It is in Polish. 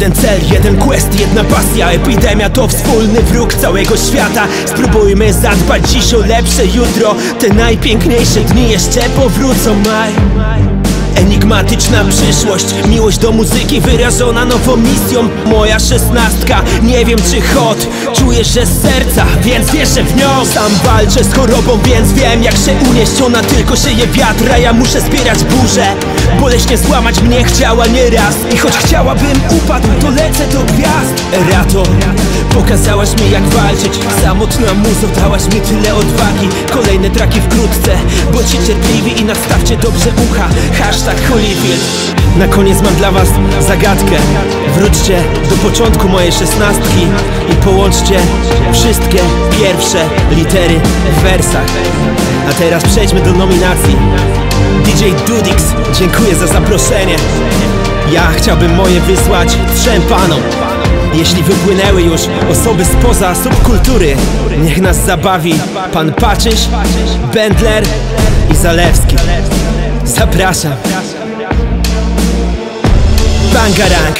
Jeden cel, jeden quest, jedna pasja. Epidemia to wspólny wróg całego świata. Spróbujmy zadbać dziś o lepsze jutro. Te najpiękniejsze dni jeszcze powrócą. Enigmatyczna przyszłość, miłość do muzyki wyrażona nową misją. Moja szesnastka, nie wiem czy hot, czuję, że z serca, więc wierzę w nią. Sam walczę z chorobą, więc wiem jak się unieść. Ona tylko sieje wiatr, a ja muszę zbierać burzę. Boleśnie złamać mnie chciała nieraz i choć chciałabym upadł, to lecę do gwiazd. Erato, pokazałaś mi jak walczyć. Samotna muzo, dałaś mi tyle odwagi. Kolejne traki wkrótce, bądźcie cierpliwi i nastawcie dobrze ucha. Hashtag Hollywood. Na koniec mam dla was zagadkę. Wróćcie do początku mojej szesnastki i połączcie wszystkie pierwsze litery w wersach. A teraz przejdźmy do nominacji. DJ Dudix, dziękuję za zaproszenie. Ja chciałbym moje wysłać trzem panom. Jeśli wypłynęły już osoby spoza subkultury, niech nas zabawi pan Paczysz, Bendler i Zalewski. Zapraszam. Bangarang.